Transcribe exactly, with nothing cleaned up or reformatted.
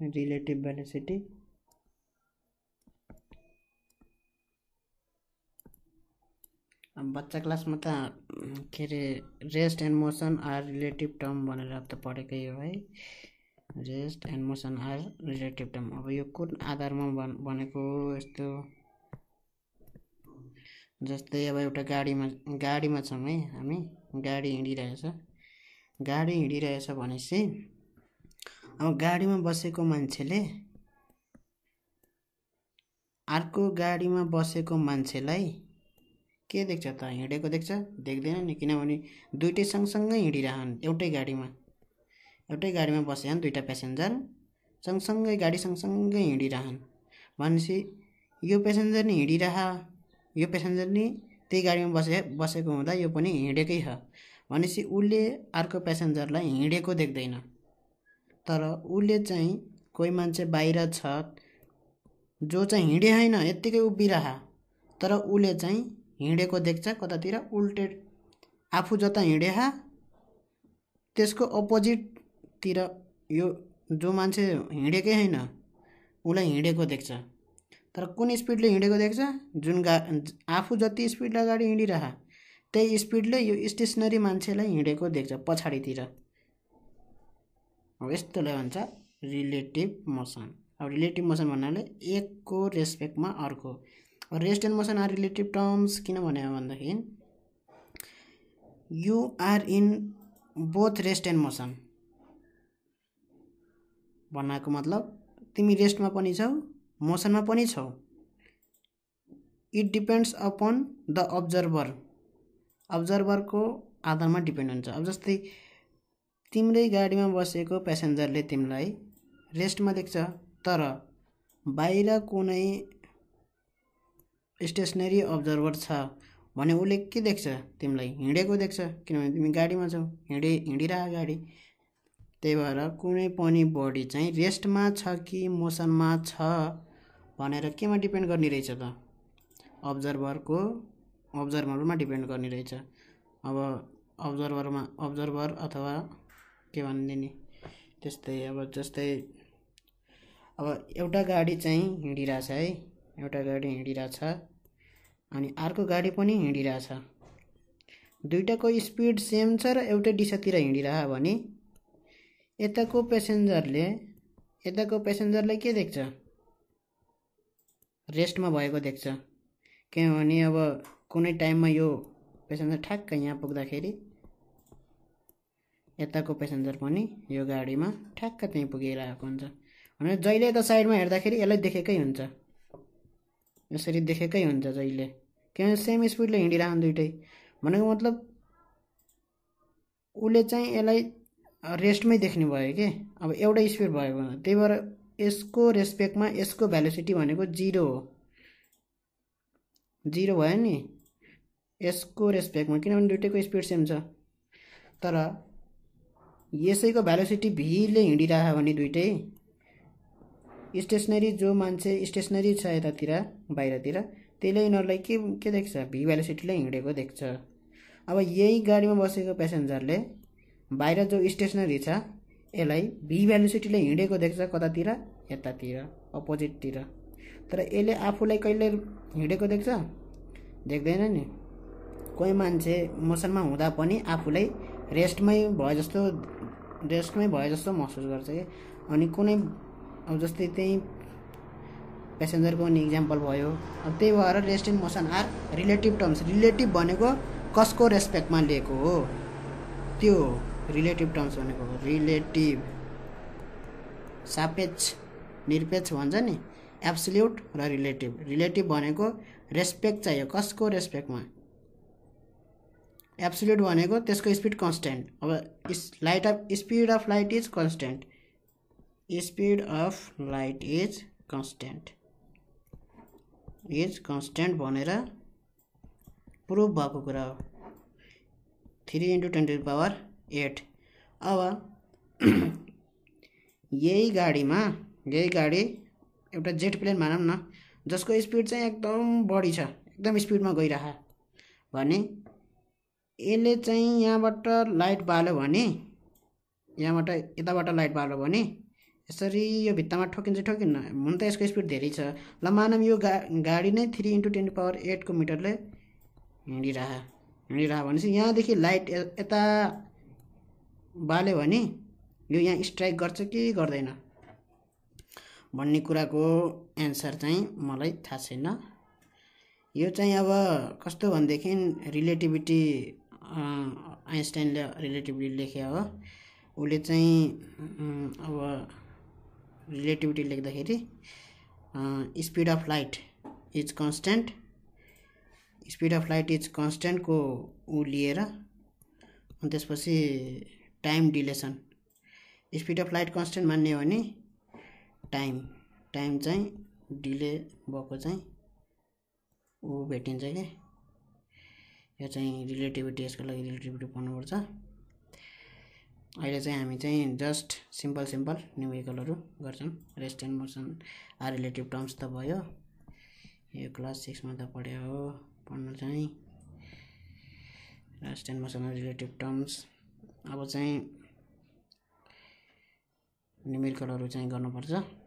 relative velocity अब बच्चा class में तो के rest and motion are relative term भनेर अब तो पढेकै हो है। Rest and motion are relative term अब यो कुन आधारमा बनेको यस्तो जस्तै अब एउटा गाडीमा गाडीमा छौं है हामी गाडी हिँडिरहेछ गाडी हिँडिरहेछ भनेपछि अब गाडीमा बसेको मान्छेले अर्को गाडीमा बसेको मान्छेलाई के देख्छ त हिँडेको देख्छ देख्दैन नि किनभने दुईटै सँगसँगै हिँडिरहन् एउटै गाडीमा एउटै गाडीमा बसेन दुईटा प्यासेन्जर सँगसँगै गाडी सँगसँगै हिँडिरहन् भनेपछि यो प्यासेन्जर नि हिँडिरहा यो प्यासेन्जर नि त्यही गाडीमा बसे बसेको हुँदा यो पनि हिँडेकै छ भनेपछि उले अर्को प्यासेन्जरलाई हिँडेको देख्दैन तर उले चाहिँ कोही मान्छे बाहिर छ जो चाहिँ हिँडे हैन यतिकै उभिरहा तर उले चाहिँ हिँडेको देख्छ कतातिर उल्टे आफू जता हिँडे हा त्यसको अपोजिटतिर यो जो मान्छे हिँडेकै हैन उलाई हिँडेको देख्छ तर कुन स्पिडले हिँडेको देख्छ जुन गा आफू जति स्पिडले अगाडि हिँडिरहा त्यही स्पिडले यो स्टेशनरी मान्छेलाई हिँडेको देख्छ पछाडीतिर। अब यस्तोलाई भन्छ रिलेटिभ मोसन। अब रिलेटिभ मोसन भन्नाले एकको रेस्पेक्टमा अर्को। और rest and motion are relative terms किन भने भन्दाखेरि you are in both rest and motion भन्नाको मतलब तिमी रेस्ट में पनि छौ मोशन में पनि छौ। It depends upon the observer observer को आधार में डिपेंड हुन्छ। अब जस्तै तिम्रै गाड़ी में बसेको प्यासेन्जरले तिमीलाई रेस्ट में देख्छ तर बाहिर कुनै स्टेशनरी ऑब्जर्वर छ भने उले के देख्छ तिमीलाई हिँडेको देख्छ किनभने तिमी गाडीमा छौ हिँडे हिँडिरहा गाडी। त्यही भएर कुनै पनि बॉडी चाहिँ रेस्टमा छ कि मोसनमा छ भनेर केमा डिपेन्ड गर्ने रहेछ त अब्जर्भरको अब्जर्भरमा डिपेन्ड गर्ने रहेछ। अब अब्जर्भरमा अब्जर्भर अथवा के भन्दिनी त्यस्तै अब जस्तै अब एउटा गाडी चाहिँ हिँडिरहेछ है एउटा गाडी हिँडिरहेछ अनि अर्को गाडी पनि हिँडिरहेछ दुईटाको स्पिड सेम छ र एउटै दिशातिर हिँडिरहा भने यताको प्यासेन्जरले यताको प्यासेन्जरलाई के देख्छ रेस्टमा भएको देख्छ किनभने अब कुनै टाइममा यो प्यासेन्जर ठ्याक्क यहाँ पुग्दाखेरि यताको प्यासेन्जर पनि यो गाडीमा ठ्याक्क त्यहीँ पुगेर आएको हुन्छ भने जहिले त साइडमा हेर्दाखेरि यसलाई देखेकै हुन्छ यसरी देखेकै हुन्छ जहिले किनभने सेम स्पिडले हिँडिरहन् दुईटै भनेको मतलब उले चाहिँ यसलाई रेस्टमै देख्ने भयो के अब एउटा स्पिड भएको त्यही भएर यसको रेस्पेक्टमा यसको भेलोसिटी भनेको जीरो हो जीरो भयो नि यसको रेस्पेक्टमा किनभने दुईटैको स्पिड सेम छ तर यसैको भेलोसिटी भीले हिँडिरहा भने दुईटै स्टेशनरी जो मान्छे स्टेशनरी छ यतातिर बाहिरतिर त्यसले यिनीहरूलाई के के देख्छ भी भेलोसिटीले हिँडेको देख्छ। अब यही गाडीमा बसेको प्यासेन्जरले बाहिर जो स्टेशनरी छ यसलाई भी भेलोसिटीले हिँडेको देख्छ कतातिर यतातिर अपोजिटतिर तर यसले आफूलाई कहिले हिँडेको देख्छ देख्दैन नि। कोही मान्छे मोसनमा हुँदा पनि आफूलाई रेस्टमै भयो जस्तो रेस्टमै भयो जस्तो महसुस गर्छ कि अनि कुनै अब जस्तै त्यही प्यासेन्जरको पनि इक्जाम्पल भयो। अब त्यही भएर rest and motion are relative terms relative भनेको कसको रेस्पेक्टमा लिएको हो त्यो रिलेटिभ टर्म्स भनेको रिलेटिभ सापेक्ष निरपेक्ष भन्छ नि एब्सोल्युट र रिलेटिभ रिलेटिभ भनेको रेस्पेक्ट चाहियो कसको रेस्पेक्टमा एब्सोल्युट भनेको त्यसको स्पिड कन्स्ट्यान्ट अब light of speed of light is constant speed of light is constant is constant भनेर प्रुभ भएको कुरा हो three into ten to the power eight. अब यही गाडीमा यही गाडी एउटा जेट प्लेन मानौँ न जसको स्पिड चाहिँ एकदम बढी छ एकदम स्पिडमा गइरहा भने यसले चाहिँ यहाँबाट लाइट बाल्यो भने यहाँबाट यताबाट लाइट बाल्यो भने यसरी यो भित्तामा ठोकिन्छ ठोकिन्न हुन त यसको स्पिड धेरै छ। ल मानौँ यो गा गाडी नै three into ten power eight को मिटरले हिँडिरह हिँडिरह भनेपछि यहाँदेखि लाइट यता बाल्यो भने यो यहाँ स्ट्राइक गर्छ कि गर्दैन भन्ने कुराको एन्सर चाहिँ मलाई थाहा छैन। यो चाहिँ अब कस्तो भनेदेखि रिलेटिभिटी आइन्स्टाइनले रिलेटिभिटी लेखे हो, उसले चाहिँ अब रिलेटिभिटी लेख्दाखेरि speed of light is constant speed of light is constant को ऊ लिएर अनि त्यसपछि time dilation speed of light constant मान्ने हो भने टाइम टाइम चाहिँ डिले भएको चाहिँ ऊ भेटिन्छ के। यो चाहिँ रिलेटिभिटी यसको लागि रिलेटिभिटी पढ्नुपर्छ। अहिले चाहिँ हामी चाहिँ जस्ट सिम्पल सिम्पल न्युमेरिकलहरू गर्छौँ। Rest and motion are relative terms त भयो, यो क्लास सिक्समा त पढ्यो हो। पढ्नु चाहिँ rest and motion are relative terms. अब चाहिँ न्युमेरिकलहरू चाहिँ गर्नुपर्छ।